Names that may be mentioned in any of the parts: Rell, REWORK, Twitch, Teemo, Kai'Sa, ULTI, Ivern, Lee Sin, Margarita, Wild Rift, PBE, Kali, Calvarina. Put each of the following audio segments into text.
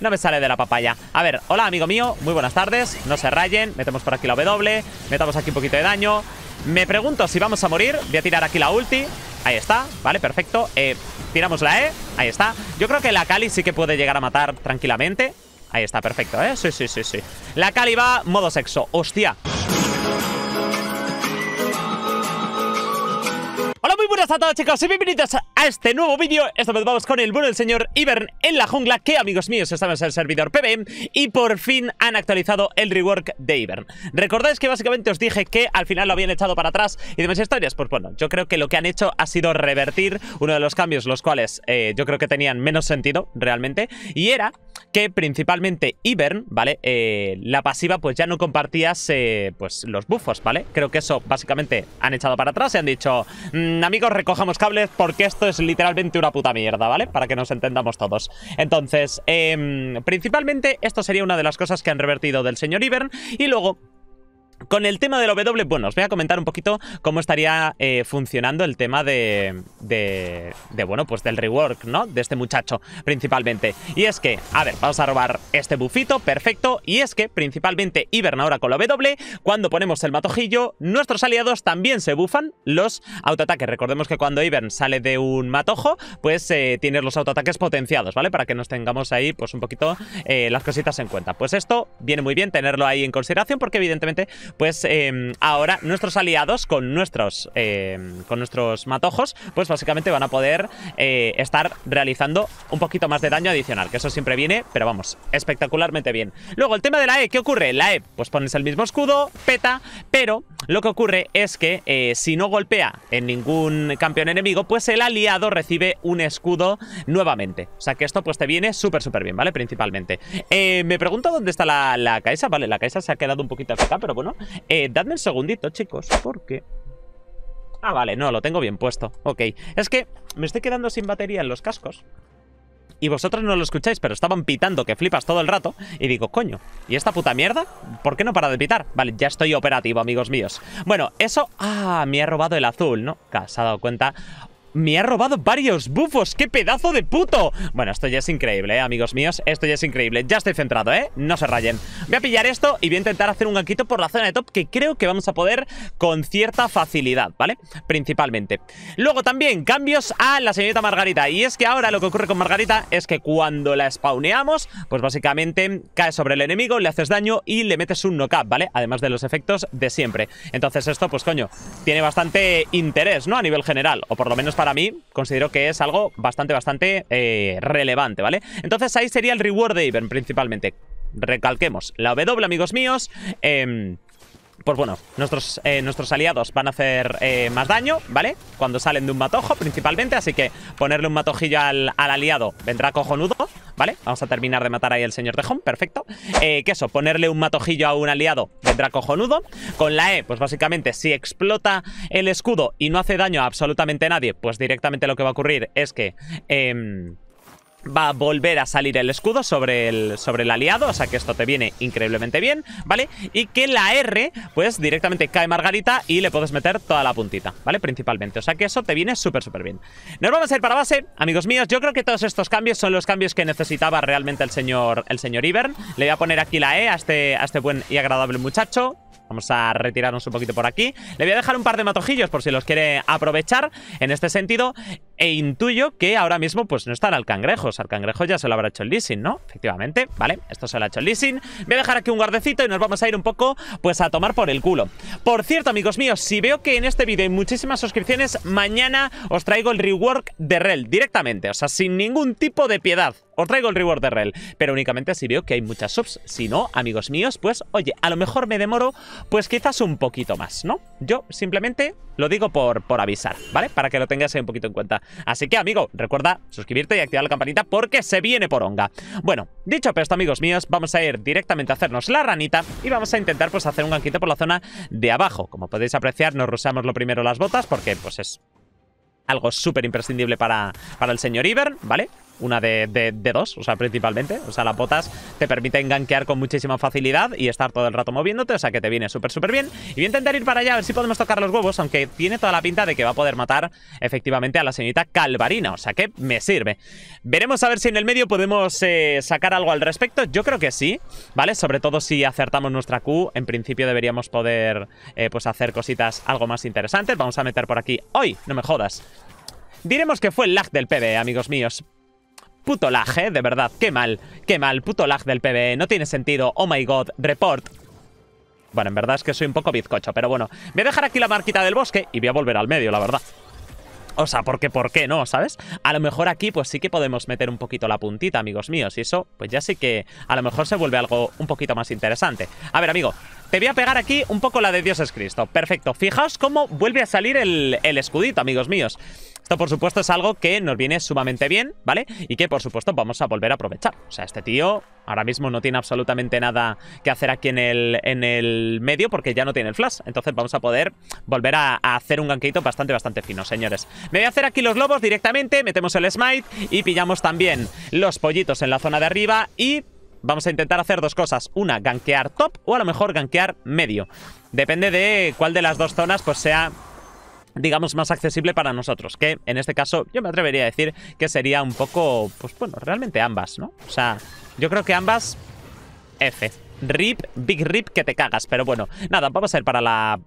No me sale de la papaya. A ver, hola amigo mío, muy buenas tardes. No se rayen, metemos por aquí la W. Metamos aquí un poquito de daño. Me pregunto si vamos a morir. Voy a tirar aquí la ulti. Ahí está, vale, perfecto. Tiramos la E, ahí está. Yo creo que la Kali sí que puede llegar a matar tranquilamente. Ahí está, perfecto, ¿eh? Sí, sí, sí, sí. La Kali va modo sexo, hostia. Hola, muy buenas a todos chicos y bienvenidos a este nuevo vídeo. Esta vez vamos con el bueno del señor Ivern en la jungla, que amigos míos estamos en el servidor PBE y por fin han actualizado el rework de Ivern. Recordáis que básicamente os dije que al final lo habían echado para atrás y demás historias. Pues bueno, yo creo que lo que han hecho ha sido revertir uno de los cambios, los cuales yo creo que tenían menos sentido realmente, y era que principalmente Ivern, ¿vale? La pasiva pues ya no compartías pues los buffos, ¿vale? Creo que eso básicamente han echado para atrás y han dicho: amigos, recojamos cables porque esto es literalmente una puta mierda, ¿vale? Para que nos entendamos todos. Entonces, principalmente esto sería una de las cosas que han revertido del señor Ivern. Y luego, con el tema del W, bueno, os voy a comentar un poquito cómo estaría funcionando el tema de bueno, pues del rework, ¿no? De este muchacho, principalmente. Y es que, a ver, vamos a robar este bufito, perfecto. Y es que, principalmente, Ivern ahora con la W, cuando ponemos el matojillo, nuestros aliados también se bufan los autoataques. Recordemos que cuando Ivern sale de un matojo, pues tienes los autoataques potenciados, ¿vale? Para que nos tengamos ahí, pues un poquito las cositas en cuenta. Pues esto viene muy bien tenerlo ahí en consideración porque, evidentemente, pues ahora nuestros aliados con nuestros matojos, pues básicamente van a poder estar realizando un poquito más de daño adicional, que eso siempre viene, pero vamos, espectacularmente bien. Luego el tema de la E, ¿qué ocurre? La E, pues pones el mismo escudo, peta, pero lo que ocurre es que si no golpea en ningún campeón enemigo, pues el aliado recibe un escudo nuevamente. O sea que esto pues te viene súper, súper bien, ¿vale? Principalmente. Me pregunto dónde está la Kai'Sa, vale, la Kai'Sa se ha quedado un poquito acá, pero bueno. Dadme un segundito, chicos, porque... Ah, vale, no, lo tengo bien puesto. Ok, es que me estoy quedando sin batería en los cascos y vosotros no lo escucháis, pero estaban pitando que flipas todo el rato. Y digo, coño, ¿y esta puta mierda? ¿Por qué no para de pitar? Vale, ya estoy operativo, amigos míos. Bueno, eso... Ah, me ha robado el azul, ¿no? Se ha dado cuenta... Me ha robado varios bufos. ¡Qué pedazo de puto! Bueno, esto ya es increíble, amigos míos. Esto ya es increíble. Ya estoy centrado, ¿eh? No se rayen. Voy a pillar esto y voy a intentar hacer un ganquito por la zona de top, que creo que vamos a poder con cierta facilidad, ¿vale? Principalmente. Luego también cambios a la señorita Margarita. Y es que ahora lo que ocurre con Margarita es que cuando la spawneamos, pues básicamente cae sobre el enemigo, le haces daño y le metes un knockup, ¿vale? Además de los efectos de siempre. Entonces esto, pues coño, tiene bastante interés, ¿no? A nivel general, o por lo menos para mí, considero que es algo bastante, bastante relevante, ¿vale? Entonces ahí sería el reward de Ivern, principalmente. Recalquemos la W, amigos míos. Pues bueno, nuestros aliados van a hacer más daño, ¿vale? Cuando salen de un matojo, principalmente. Así que ponerle un matojillo al aliado vendrá cojonudo, ¿vale? Vamos a terminar de matar ahí al señor Tejón, perfecto. Que eso, ponerle un matojillo a un aliado vendrá cojonudo. Con la E, pues básicamente si explota el escudo y no hace daño a absolutamente nadie, pues directamente lo que va a ocurrir es que... va a volver a salir el escudo sobre el aliado, o sea que esto te viene increíblemente bien, ¿vale? Y que la R, pues directamente cae Margarita y le puedes meter toda la puntita, ¿vale? Principalmente, o sea que eso te viene súper, súper bien. Nos vamos a ir para base, amigos míos. Yo creo que todos estos cambios son los cambios que necesitaba realmente el señor Ivern. Le voy a poner aquí la E a este buen y agradable muchacho. Vamos a retirarnos un poquito por aquí. Le voy a dejar un par de matojillos por si los quiere aprovechar en este sentido. E intuyo que ahora mismo pues no están al cangrejo. O sea, al cangrejo ya se lo habrá hecho el Lee Sin, ¿no? Efectivamente, vale, esto se lo ha hecho el Lee Sin. Voy a dejar aquí un guardecito y nos vamos a ir un poco pues a tomar por el culo. Por cierto, amigos míos, si veo que en este vídeo hay muchísimas suscripciones, mañana os traigo el rework de Rell directamente. O sea, sin ningún tipo de piedad. Os traigo el reward de Rell, pero únicamente si veo que hay muchas subs. Si no, amigos míos, pues oye, a lo mejor me demoro pues quizás un poquito más, ¿no? Yo simplemente lo digo por avisar, ¿vale? Para que lo tengas ahí un poquito en cuenta. Así que, amigo, recuerda suscribirte y activar la campanita porque se viene poronga. Bueno, dicho esto, amigos míos, vamos a ir directamente a hacernos la ranita y vamos a intentar pues hacer un ganquito por la zona de abajo. Como podéis apreciar, nos rusamos lo primero las botas porque pues es algo súper imprescindible para el señor Ivern, ¿vale? una de dos, o sea, principalmente. O sea, las botas te permiten gankear con muchísima facilidad y estar todo el rato moviéndote, o sea que te viene súper, súper bien. Y voy a intentar ir para allá a ver si podemos tocar los huevos, aunque tiene toda la pinta de que va a poder matar efectivamente a la señorita Calvarina, o sea que me sirve. Veremos a ver si en el medio podemos sacar algo al respecto. Yo creo que sí, ¿vale? Sobre todo si acertamos nuestra Q, en principio deberíamos poder pues hacer cositas algo más interesantes. Vamos a meter por aquí. ¡Ay! No me jodas. Diremos que fue el lag del PBE, amigos míos. Puto lag, de verdad, qué mal, puto lag del PBE, no tiene sentido, oh my god, report. Bueno, en verdad es que soy un poco bizcocho, pero bueno, voy a dejar aquí la marquita del bosque y voy a volver al medio, la verdad. O sea, porque ¿por qué no? ¿Sabes? A lo mejor aquí pues sí que podemos meter un poquito la puntita, amigos míos, y eso pues ya sí que a lo mejor se vuelve algo un poquito más interesante. A ver, amigo, te voy a pegar aquí un poco la de Dios es Cristo, perfecto. Fijaos cómo vuelve a salir el escudito, amigos míos. Esto, por supuesto, es algo que nos viene sumamente bien, ¿vale? Y que, por supuesto, vamos a volver a aprovechar. O sea, este tío ahora mismo no tiene absolutamente nada que hacer aquí en el medio porque ya no tiene el flash. Entonces vamos a poder volver a hacer un ganqueito bastante, bastante fino, señores. Me voy a hacer aquí los lobos directamente, metemos el smite y pillamos también los pollitos en la zona de arriba y... vamos a intentar hacer dos cosas, una, gankear top o a lo mejor gankear medio. Depende de cuál de las dos zonas pues sea... digamos, más accesible para nosotros, que en este caso yo me atrevería a decir que sería un poco, pues bueno, realmente ambas, ¿no? O sea, yo creo que ambas, F, rip, big rip que te cagas, pero bueno, nada, vamos a ir para la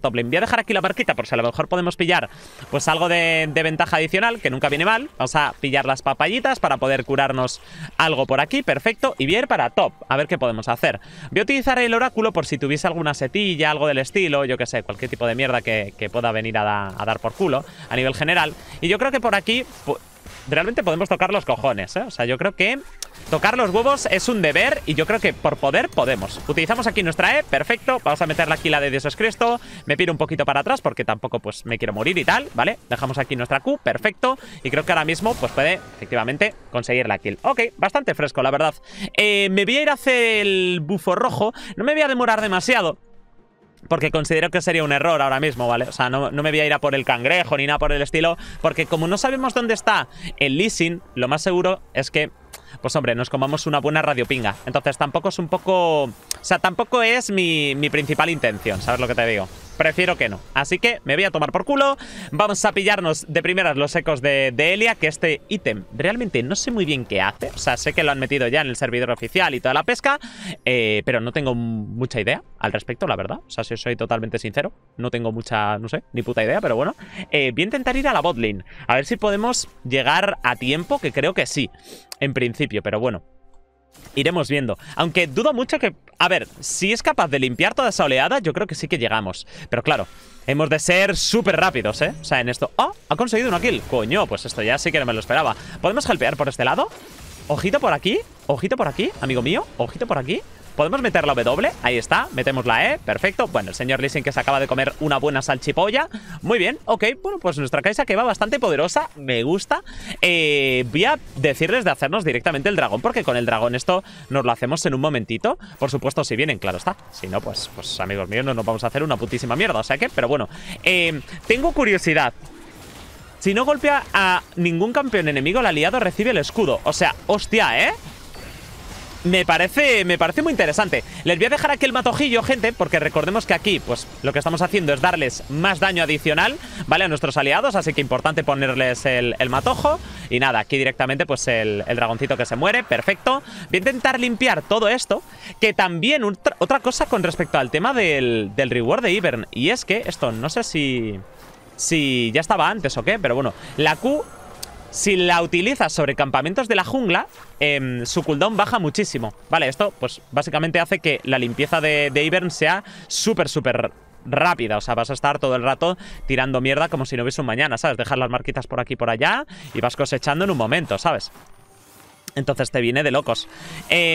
top lane. Voy a dejar aquí la barquita por si a lo mejor podemos pillar pues algo de ventaja adicional, que nunca viene mal. Vamos a pillar las papayitas para poder curarnos algo por aquí, perfecto, y voy a ir para top, a ver qué podemos hacer. Voy a utilizar el oráculo por si tuviese alguna setilla, algo del estilo, yo que sé, cualquier tipo de mierda que pueda venir a dar por culo a nivel general. Y yo creo que por aquí... realmente podemos tocar los cojones, ¿eh? O sea, yo creo que tocar los huevos es un deber y yo creo que por poder podemos. Utilizamos aquí nuestra E, perfecto. Vamos a meterla aquí la de Dios es Cristo. Me piro un poquito para atrás porque tampoco pues me quiero morir y tal, ¿vale? Dejamos aquí nuestra Q, perfecto. Y creo que ahora mismo pues puede efectivamente conseguir la kill. Ok, bastante fresco, la verdad. Me voy a ir a hacer el bufo rojo. No me voy a demorar demasiado porque considero que sería un error ahora mismo, ¿vale? O sea, no me voy a ir a por el cangrejo ni nada por el estilo, porque como no sabemos dónde está el Lee Sin, lo más seguro es que, pues hombre, nos comamos una buena radiopinga. Entonces tampoco es un poco... o sea, tampoco es mi principal intención, ¿sabes lo que te digo? Prefiero que no. Así que me voy a tomar por culo. Vamos a pillarnos de primeras los ecos de Elia, que este ítem realmente no sé muy bien qué hace. O sea, sé que lo han metido ya en el servidor oficial y toda la pesca, pero no tengo mucha idea al respecto, la verdad. O sea, si soy totalmente sincero, no tengo mucha, no sé, ni puta idea, pero bueno. Voy a intentar ir a la botlane, a ver si podemos llegar a tiempo, que creo que sí, en principio, pero bueno. Iremos viendo, aunque dudo mucho que... a ver, si es capaz de limpiar toda esa oleada, yo creo que sí que llegamos. Pero claro, hemos de ser súper rápidos, ¿eh? O sea, en esto... ¡Oh! Ha conseguido una kill. Coño, pues esto ya sí que no me lo esperaba. ¿Podemos helpear por este lado? Ojito por aquí. Ojito por aquí, amigo mío. Ojito por aquí. ¿Podemos meter la W? Ahí está, metemos la E, perfecto. Bueno, el señor Lee Sin que se acaba de comer una buena salchipolla. Muy bien, ok, bueno, pues nuestra Kai'Sa que va bastante poderosa, me gusta. Voy a decirles de hacernos directamente el dragón, porque con el dragón esto nos lo hacemos en un momentito. Por supuesto, si vienen, claro está. Si no, pues amigos míos, no nos vamos a hacer una putísima mierda, o sea que, pero bueno. Tengo curiosidad. Si no golpea a ningún campeón enemigo, el aliado recibe el escudo. O sea, hostia, ¿eh? Me parece muy interesante. Les voy a dejar aquí el matojillo, gente, porque recordemos que aquí, pues, lo que estamos haciendo es darles más daño adicional, ¿vale? A nuestros aliados, así que importante ponerles el matojo. Y nada, aquí directamente, pues, el dragoncito que se muere, perfecto. Voy a intentar limpiar todo esto, que también otra cosa con respecto al tema del reward de Ivern. Y es que esto, no sé si ya estaba antes o qué, pero bueno, la Q... si la utilizas sobre campamentos de la jungla, su cooldown baja muchísimo. Vale, esto pues básicamente hace que la limpieza de Ivern sea súper, súper rápida. O sea, vas a estar todo el rato tirando mierda como si no hubiese un mañana, ¿sabes? Dejar las marquitas por aquí y por allá y vas cosechando en un momento, ¿sabes? Entonces te viene de locos. Voy a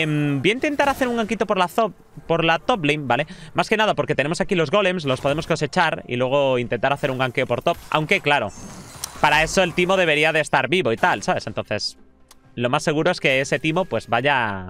intentar hacer un ganquito por la top lane, ¿vale? Más que nada porque tenemos aquí los golems, los podemos cosechar y luego intentar hacer un ganqueo por top. Aunque, claro... para eso el Teemo debería de estar vivo y tal, ¿sabes? Entonces, lo más seguro es que ese Teemo, pues vaya...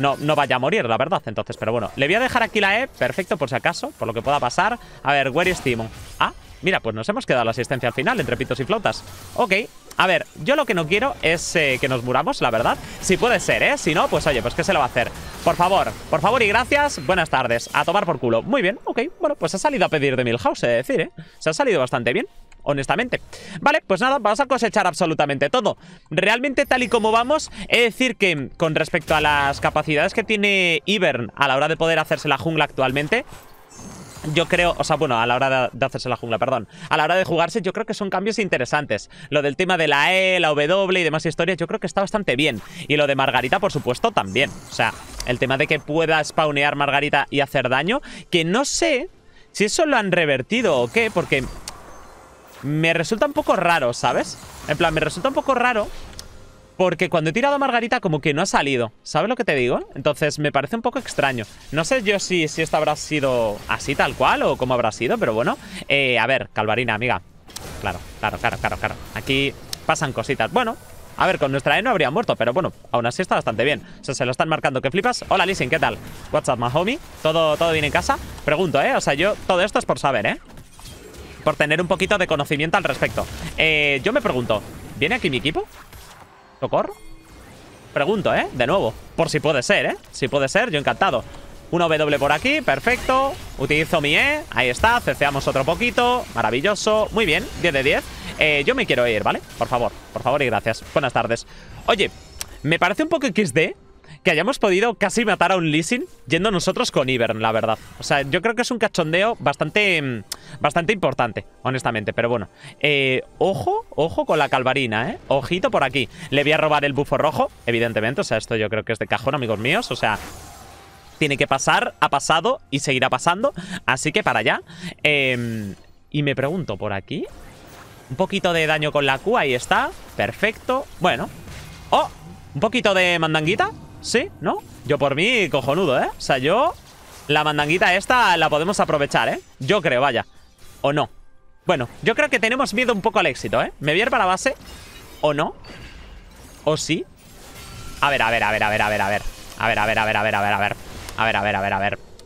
No vaya a morir, la verdad, entonces, pero bueno. Le voy a dejar aquí la E, perfecto, por si acaso, por lo que pueda pasar. A ver, where is Teemo? Ah, Mira, pues nos hemos quedado la asistencia al final, entre pitos y flautas. Ok, a ver, yo lo que no quiero es que nos muramos, la verdad. Si puede ser, ¿eh? Si no, pues oye, pues ¿qué se le va a hacer? Por favor y gracias. Buenas tardes, a tomar por culo. Muy bien, ok, bueno, pues ha salido a pedir de Milhouse, he de decir, ¿eh? Se ha salido bastante bien, honestamente. Vale, pues nada, vamos a cosechar absolutamente todo. Realmente, tal y como vamos, he de decir que con respecto a las capacidades que tiene Ivern a la hora de poder hacerse la jungla actualmente, yo creo, o sea, bueno, a la hora de hacerse la jungla, perdón, a la hora de jugarse, yo creo que son cambios interesantes. Lo del tema de la E, la W y demás historias, yo creo que está bastante bien. Y lo de Margarita, por supuesto, también. O sea, el tema de que pueda spawnear Margarita y hacer daño, que no sé si eso lo han revertido o qué, porque me resulta un poco raro, ¿sabes? En plan, me resulta un poco raro porque cuando he tirado a Margarita como que no ha salido, ¿sabes lo que te digo? Entonces me parece un poco extraño. No sé yo si esto habrá sido así tal cual o cómo habrá sido, pero bueno. A ver, Calvarina, amiga. Claro. Aquí pasan cositas. Bueno, a ver, con nuestra E no habría muerto, pero bueno, aún así está bastante bien. O sea, se lo están marcando que flipas. Hola, Lee Sin, ¿qué tal? What's up, my homie? ¿Todo bien en casa? Pregunto, ¿eh? O sea, yo todo esto es por saber, ¿eh? Por tener un poquito de conocimiento al respecto. Yo me pregunto, ¿viene aquí mi equipo? ¿Socorro? Pregunto, ¿eh? De nuevo, por si puede ser, ¿eh? Si puede ser, yo encantado. Una W por aquí, perfecto. Utilizo mi E, ahí está, ceceamos otro poquito. Maravilloso, muy bien, 10 de 10. Yo me quiero ir, ¿vale? Por favor y gracias. Buenas tardes. Oye, me parece un poco XD que hayamos podido casi matar a un Lee Sin yendo nosotros con Ivern, la verdad. O sea, yo creo que es un cachondeo bastante importante, honestamente. Pero bueno, ojo con la Calvarina, ¿eh? Ojito por aquí. Le voy a robar el bufo rojo, evidentemente. O sea, esto yo creo que es de cajón, amigos míos. O sea, tiene que pasar, ha pasado y seguirá pasando. Así que para allá. Y me pregunto por aquí. Un poquito de daño con la Q, ahí está. Perfecto. Bueno. ¡Oh! Un poquito de mandanguita. Sí, ¿no? Yo por mí, cojonudo, ¿eh? O sea, yo... La mandanguita esta la podemos aprovechar, ¿eh? Yo creo, vaya. ¿O no? Bueno, yo creo que tenemos miedo un poco al éxito, ¿eh? Me voy a ir para la base. ¿O no? ¿O sí? A ver.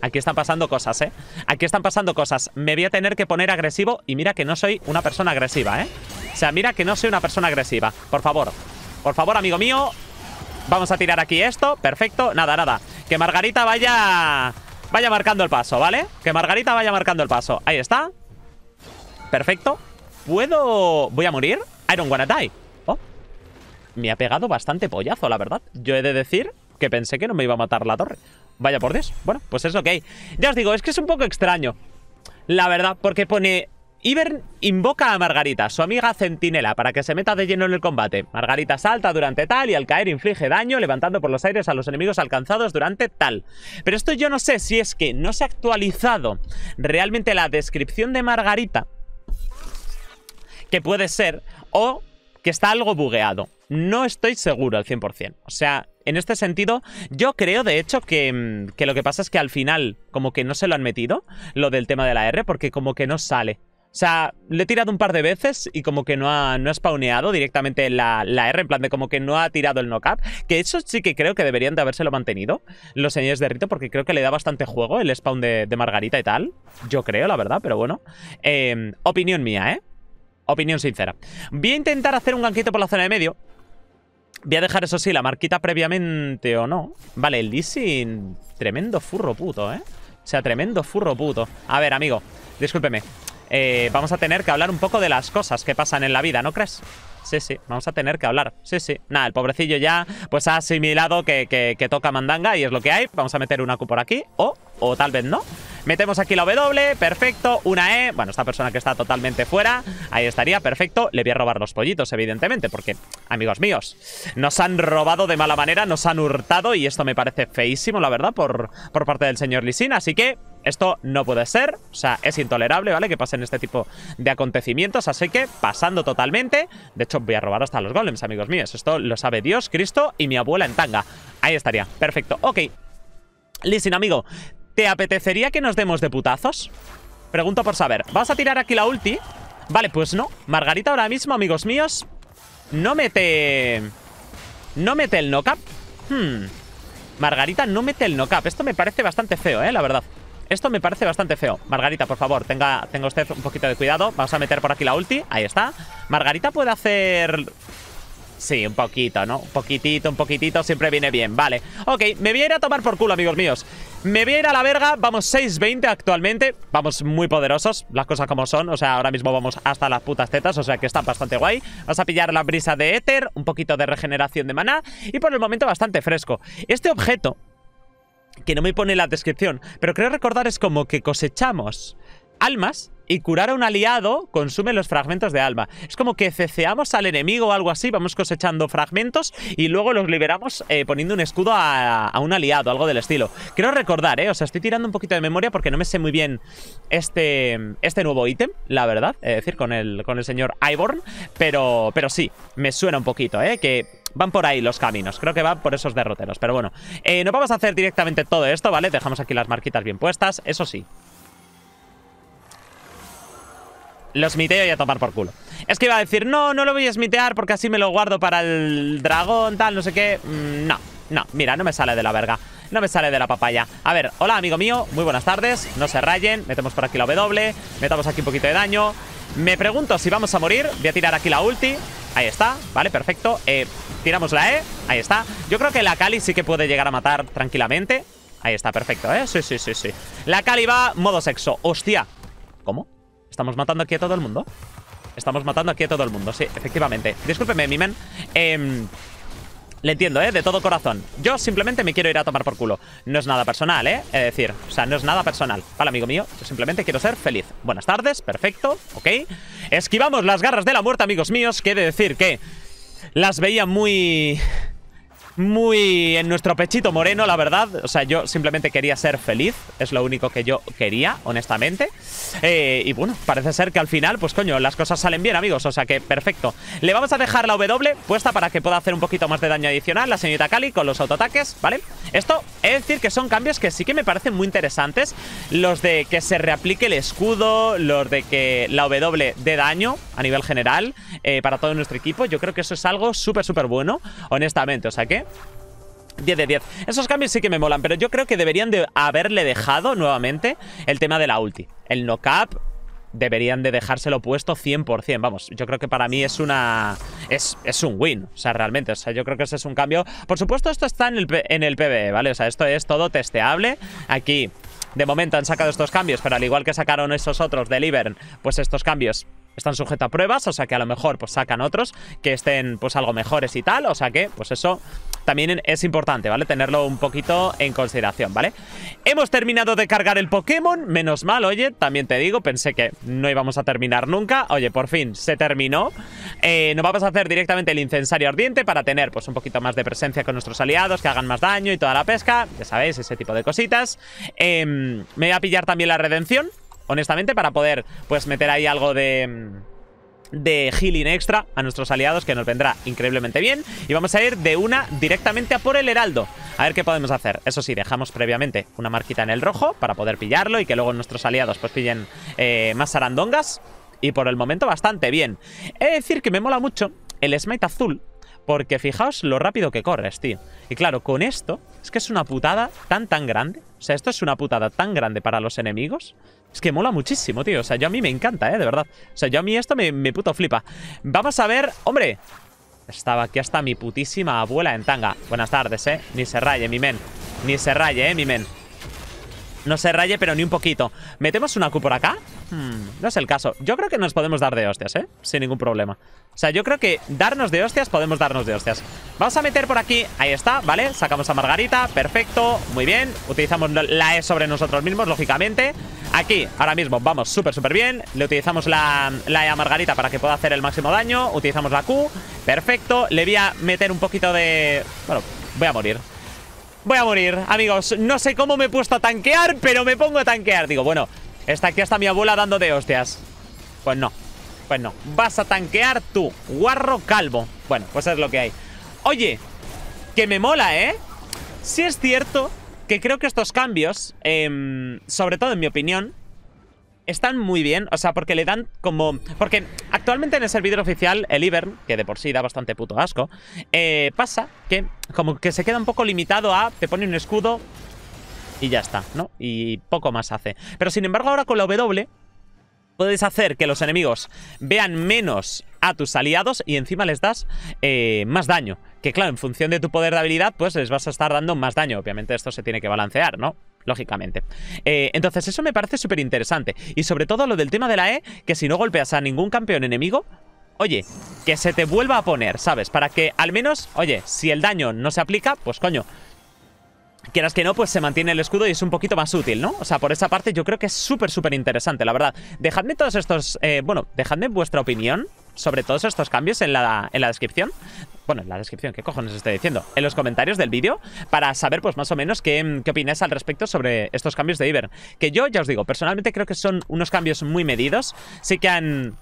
Aquí están pasando cosas, ¿eh? Aquí están pasando cosas. Me voy a tener que poner agresivo. Y mira que no soy una persona agresiva, ¿eh? O sea, mira que no soy una persona agresiva. Por favor, amigo mío. Vamos a tirar aquí esto, perfecto. Nada, que Margarita vaya marcando el paso, ¿vale? Que Margarita vaya marcando el paso, ahí está. Perfecto. ¿Puedo...? ¿Voy a morir? I don't wanna die. Oh. Me ha pegado bastante pollazo, la verdad. Yo he de decir que pensé que no me iba a matar la torre. Vaya por Dios. Bueno, pues es lo que hay. Ya os digo, es que es un poco extraño, la verdad, porque pone... Ivern invoca a Margarita, su amiga centinela, para que se meta de lleno en el combate. Margarita salta durante tal y al caer inflige daño, levantando por los aires a los enemigos alcanzados durante tal. Pero esto yo no sé si es que no se ha actualizado realmente la descripción de Margarita, que puede ser, o que está algo bugueado. No estoy seguro al 100%. O sea, en este sentido, yo creo, de hecho, que lo que pasa es que al final, como que no se lo han metido, lo del tema de la R, porque como que no sale. O sea, le he tirado un par de veces y como que no ha spawneado directamente la R, en plan de como que no ha tirado el knock-up. Que eso sí que creo que deberían de habérselo mantenido los señores de Rito, porque creo que le da bastante juego el spawn de Margarita y tal. Yo creo, la verdad, pero bueno. Opinión mía, ¿eh? Opinión sincera. Voy a intentar hacer un ganquito por la zona de medio. Voy a dejar, eso sí, la marquita previamente o no. Vale, el Lee Sin... Tremendo furro puto, ¿eh? O sea, tremendo furro puto. A ver, amigo, discúlpeme. Vamos a tener que hablar un poco de las cosas que pasan en la vida, ¿no crees? Sí, vamos a tener que hablar, sí. Nada, el pobrecillo ya pues ha asimilado que toca mandanga y es lo que hay. Vamos a meter una Q por aquí, o tal vez no. Metemos aquí la W, perfecto, una E. Bueno, esta persona que está totalmente fuera, ahí estaría, perfecto. Le voy a robar los pollitos, evidentemente, porque, amigos míos, nos han robado de mala manera, nos han hurtado. Y esto me parece feísimo, la verdad, por parte del señor Lee Sin, así que... Esto no puede ser, o sea, es intolerable, ¿vale? Que pasen este tipo de acontecimientos. Así que, pasando totalmente. De hecho, voy a robar hasta los golems, amigos míos. Esto lo sabe Dios, Cristo y mi abuela en tanga. Ahí estaría, perfecto, ok. Lee Sin, amigo, ¿te apetecería que nos demos de putazos? Pregunto por saber. ¿Vas a tirar aquí la ulti? Vale, pues no, Margarita ahora mismo, amigos míos, no mete el knock-up. Margarita no mete el knock-up. Esto me parece bastante feo, la verdad. Esto me parece bastante feo. Margarita, por favor, tenga usted un poquito de cuidado. Vamos a meter por aquí la ulti. Ahí está. Margarita puede hacer... Sí, un poquito, ¿no? Un poquitito, siempre viene bien, vale. Ok, me voy a ir a tomar por culo, amigos míos. Me voy a ir a la verga, vamos 6-20 actualmente. Vamos muy poderosos, las cosas como son. O sea, ahora mismo vamos hasta las putas tetas, o sea que está bastante guay. Vamos a pillar la brisa de éter, un poquito de regeneración de maná. Y por el momento bastante fresco. Este objeto, que no me pone en la descripción, pero creo recordar es como que cosechamos almas... Y curar a un aliado consume los fragmentos de alma. Es como que ceceamos al enemigo o algo así. Vamos cosechando fragmentos y luego los liberamos poniendo un escudo a un aliado, algo del estilo. Quiero recordar, o sea, estoy tirando un poquito de memoria porque no me sé muy bien este nuevo ítem, la verdad. Es decir, con el señor Ivern. Pero sí, me suena un poquito, que... Van por ahí los caminos, creo que van por esos derroteros. Pero bueno, no vamos a hacer directamente todo esto, ¿vale? Dejamos aquí las marquitas bien puestas, eso sí. Los miteo y a tomar por culo. Es que iba a decir, no lo voy a smitear porque así me lo guardo para el dragón, tal, no sé qué. No, mira, no me sale de la verga. No me sale de la papaya. A ver, hola amigo mío, muy buenas tardes. No se rayen, metemos por aquí la W. Metamos aquí un poquito de daño. Me pregunto si vamos a morir. Voy a tirar aquí la ulti. Ahí está, vale, perfecto. Tiramos la E, ahí está. Yo creo que la Kali sí que puede llegar a matar tranquilamente. Ahí está, perfecto, sí. La Kali va modo sexo, hostia. ¿Cómo? ¿Estamos matando aquí a todo el mundo? Estamos matando aquí a todo el mundo, sí, efectivamente. Discúlpeme, mi men. Le entiendo, de todo corazón. Yo simplemente me quiero ir a tomar por culo. No es nada personal, es decir, o sea, no es nada personal. Vale, amigo mío, yo simplemente quiero ser feliz. Buenas tardes, perfecto, ok. Esquivamos las garras de la muerte, amigos míos. Que he de decir que las veía muy en nuestro pechito moreno, la verdad. O sea, yo simplemente quería ser feliz. Es lo único que yo quería, honestamente. Y bueno, parece ser que al final, pues coño, las cosas salen bien, amigos. O sea que, perfecto. Le vamos a dejar la W puesta para que pueda hacer un poquito más de daño adicional la señorita Kali con los autoataques, ¿vale? Esto, es decir, que son cambios que sí que me parecen muy interesantes. Los de que se reaplique el escudo, los de que la W dé daño a nivel general para todo nuestro equipo. Yo creo que eso es algo súper bueno, honestamente. O sea que 10 de 10. Esos cambios sí que me molan, pero yo creo que deberían de haberle dejado nuevamente el tema de la ulti. El knock-up deberían de dejárselo puesto 100%. Vamos, yo creo que para mí es una... Es un win, o sea, realmente. O sea, yo creo que ese es un cambio. Por supuesto, esto está en el PBE, ¿vale? O sea, esto es todo testeable. Aquí, de momento, han sacado estos cambios, pero al igual que sacaron esos otros del Ivern, pues estos cambios... Están sujetos a pruebas, o sea que a lo mejor pues sacan otros que estén pues algo mejores y tal. O sea que pues eso también es importante, ¿vale? Tenerlo un poquito en consideración, ¿vale? Hemos terminado de cargar el Pokémon, menos mal, oye, también te digo, pensé que no íbamos a terminar nunca. Oye, por fin se terminó. Nos vamos a hacer directamente el incensario ardiente para tener pues un poquito más de presencia con nuestros aliados, que hagan más daño y toda la pesca, ya sabéis, ese tipo de cositas. Me voy a pillar también la redención, honestamente, para poder pues meter ahí algo de healing extra a nuestros aliados, que nos vendrá increíblemente bien. Y vamos a ir de una directamente a por el heraldo, a ver qué podemos hacer. Eso sí, dejamos previamente una marquita en el rojo para poder pillarlo y que luego nuestros aliados pues pillen más sarandongas. Y por el momento bastante bien. He de decir que me mola mucho el smite azul, porque fijaos lo rápido que corres, tío. Y claro, con esto es que es una putada tan grande. O sea, esto es una putada tan grande para los enemigos. Es que mola muchísimo, tío. O sea, yo a mí me encanta, de verdad. O sea, yo a mí esto me puto flipa. Vamos a ver... ¡Hombre! Estaba aquí hasta mi putísima abuela en tanga. Buenas tardes, Ni se raye, mi men. Ni se raye, mi men. No se raye, pero ni un poquito. ¿Metemos una Q por acá? No es el caso. Yo creo que nos podemos dar de hostias, Sin ningún problema. O sea, yo creo que darnos de hostias, podemos darnos de hostias. Vamos a meter por aquí. Ahí está, ¿vale? Sacamos a Margarita. Perfecto. Muy bien. Utilizamos la E sobre nosotros mismos, lógicamente. Aquí, ahora mismo, vamos súper bien. Le utilizamos la E a Margarita para que pueda hacer el máximo daño. Utilizamos la Q. Perfecto. Le voy a meter un poquito de... Bueno, voy a morir. Voy a morir, amigos. No sé cómo me he puesto a tanquear, pero me pongo a tanquear. Digo, bueno, está aquí hasta mi abuela dando de hostias. Pues no. Vas a tanquear tú, guarro calvo. Bueno, pues es lo que hay. Oye, que me mola, Sí es cierto que creo que estos cambios, sobre todo en mi opinión, están muy bien, o sea, porque le dan como... Porque actualmente en el servidor oficial, el Ivern, que de por sí da bastante puto asco, pasa que como que se queda un poco limitado a... Te pone un escudo y ya está, ¿no? Y poco más hace. Pero sin embargo ahora con la W puedes hacer que los enemigos vean menos a tus aliados y encima les das más daño. Que claro, en función de tu poder de habilidad, pues les vas a estar dando más daño. Obviamente esto se tiene que balancear, ¿no? Lógicamente. Entonces eso me parece súper interesante. Y sobre todo lo del tema de la E, que si no golpeas a ningún campeón enemigo, oye, que se te vuelva a poner, ¿sabes? Para que al menos, oye, si el daño no se aplica, pues coño, quieras que no, pues se mantiene el escudo y es un poquito más útil, ¿no? O sea, por esa parte yo creo que es súper, súper interesante, la verdad. Dejadme todos estos... bueno, dejadme vuestra opinión sobre todos estos cambios en la descripción. Bueno, en la descripción, ¿qué cojones estoy diciendo? En los comentarios del vídeo, para saber pues más o menos qué opináis al respecto sobre estos cambios de Ivern. Que yo, ya os digo, personalmente creo que son unos cambios muy medidos. Sí que han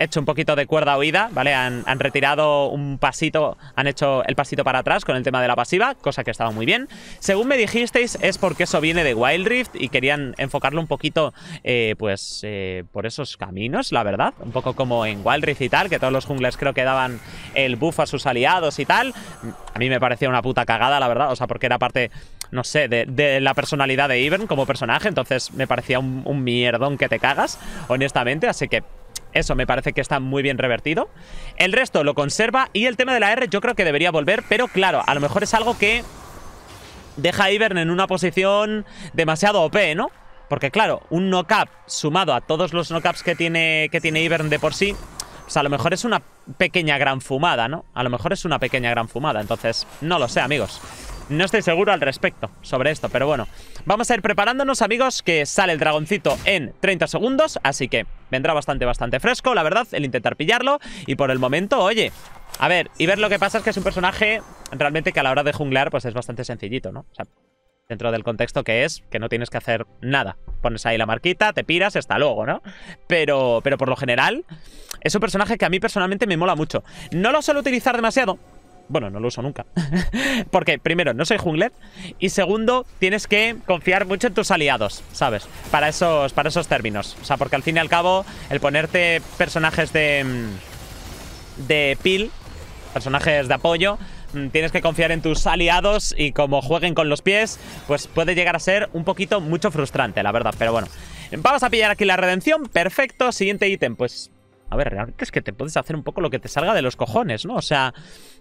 hecho un poquito de cuerda oída, ¿vale? Han retirado un pasito, han hecho el pasito para atrás con el tema de la pasiva, cosa que estaba muy bien. Según me dijisteis, es porque eso viene de Wild Rift y querían enfocarlo un poquito, pues, por esos caminos, la verdad. Un poco como en Wild Rift y tal, que todos los junglers creo que daban el buff a sus aliados y tal. A mí me parecía una puta cagada, la verdad, o sea, porque era parte, no sé, de la personalidad de Ivern como personaje, entonces me parecía un mierdón que te cagas, honestamente, así que... eso me parece que está muy bien revertido. El resto lo conserva y el tema de la R yo creo que debería volver, pero claro, a lo mejor es algo que deja a Ivern en una posición demasiado OP, ¿no? Porque claro, un no-cap sumado a todos los no-caps que tiene Ivern de por sí, pues a lo mejor es una pequeña gran fumada, ¿no? A lo mejor es una pequeña gran fumada, entonces no lo sé, amigos. No estoy seguro al respecto sobre esto, pero bueno. Vamos a ir preparándonos, amigos, que sale el dragoncito en 30 segundos. Así que vendrá bastante fresco, la verdad, el intentar pillarlo. Y por el momento, oye, a ver, y ver lo que pasa es que es un personaje realmente que a la hora de junglear, pues es bastante sencillito, ¿no? O sea, dentro del contexto que es, que no tienes que hacer nada. Pones ahí la marquita, te piras, hasta luego, ¿no? Pero por lo general, es un personaje que a mí personalmente me mola mucho. No lo suelo utilizar demasiado. Bueno, no lo uso nunca. Porque, primero, no soy jungler. Y segundo, tienes que confiar mucho en tus aliados, ¿sabes? Para esos términos. O sea, porque al fin y al cabo, el ponerte personajes de peel, personajes de apoyo, tienes que confiar en tus aliados y como jueguen con los pies, pues puede llegar a ser un poquito mucho frustrante, la verdad. Pero bueno, vamos a pillar aquí la redención. Perfecto, siguiente ítem. Pues, a ver, realmente es que te puedes hacer un poco lo que te salga de los cojones, ¿no? O sea...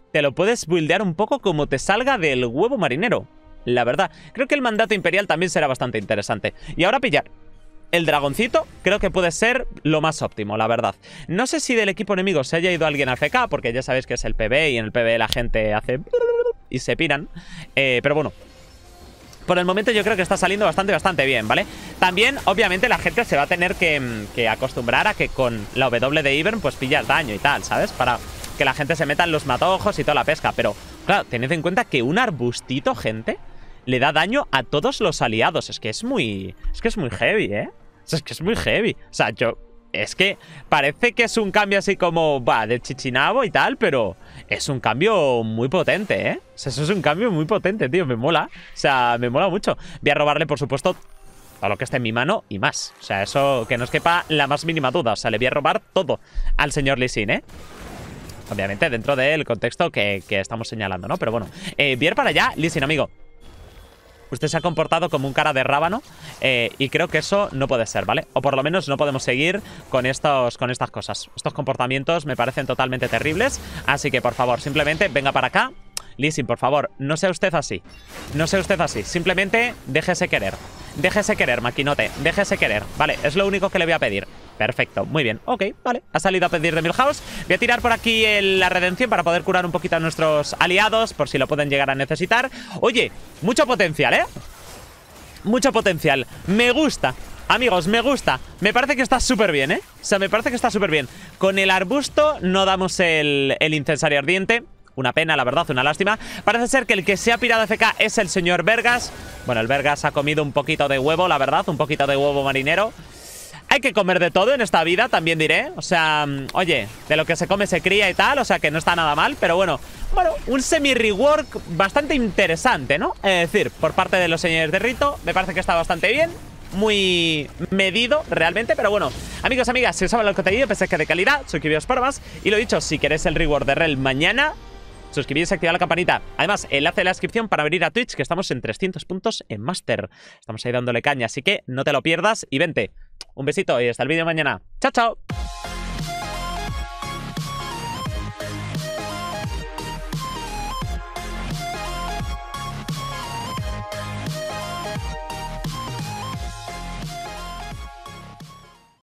te lo puedes buildear un poco como te salga del huevo marinero, la verdad. Creo que el mandato imperial también será bastante interesante. Y ahora pillar el dragoncito creo que puede ser lo más óptimo, la verdad. No sé si del equipo enemigo se haya ido alguien al FK, porque ya sabéis que es el PBE y en el PBE la gente hace... y se piran. Pero bueno, por el momento yo creo que está saliendo bastante bien, ¿vale? También, obviamente, la gente se va a tener que acostumbrar a que con la W de Ivern pues pillas daño y tal, ¿sabes? Para... que la gente se meta en los matojos y toda la pesca. Pero, claro, tened en cuenta que un arbustito, gente, le da daño a todos los aliados. Es que es muy... es que es muy heavy, ¿eh? Es que es muy heavy. O sea, yo... es que parece que es un cambio así como... va, de chichinabo y tal, pero... es un cambio muy potente, ¿eh? O sea, eso es un cambio muy potente, tío. Me mola. O sea, me mola mucho. Voy a robarle, por supuesto... todo lo que esté en mi mano y más. O sea, eso que no os quepa la más mínima duda. O sea, le voy a robar todo al señor Lee Sin, ¿eh? Obviamente dentro del contexto que estamos señalando, ¿no? Pero bueno, bien para allá, Lee Sin, amigo. Usted se ha comportado como un cara de rábano y creo que eso no puede ser, ¿vale? O por lo menos no podemos seguir con estas cosas. Estos comportamientos me parecen totalmente terribles. Así que por favor, simplemente venga para acá. Lee Sin, por favor, no sea usted así. No sea usted así, simplemente déjese querer. Déjese querer, maquinote, déjese querer. Vale, es lo único que le voy a pedir. Perfecto, muy bien, ok, vale. Ha salido a pedir de Milhouse. Voy a tirar por aquí la redención para poder curar un poquito a nuestros aliados, por si lo pueden llegar a necesitar. Oye, mucho potencial, ¿eh? Mucho potencial. Me gusta, amigos, me gusta. Me parece que está súper bien, ¿eh? O sea, me parece que está súper bien. Con el arbusto no damos el incensario ardiente. Una pena, la verdad, una lástima. Parece ser que el que se ha pirado FK es el señor Vergas. Bueno, el Vergas ha comido un poquito de huevo, la verdad. Un poquito de huevo marinero. Hay que comer de todo en esta vida, también diré. O sea, oye, de lo que se come se cría y tal. O sea, que no está nada mal, pero bueno, un semi-rework bastante interesante, ¿no? Es decir, por parte de los señores de Rito, me parece que está bastante bien. Muy medido realmente, pero bueno, amigos, amigas, si os ha gustado el contenido, pensáis que de calidad, suscribíos para más. Y lo dicho, si queréis el reward de Rell mañana, suscribiros y activar la campanita. Además, enlace en la descripción para venir a Twitch, que estamos en 300 puntos en Master. Estamos ahí dándole caña, así que no te lo pierdas y vente. Un besito y hasta el vídeo mañana. ¡Chao, chao!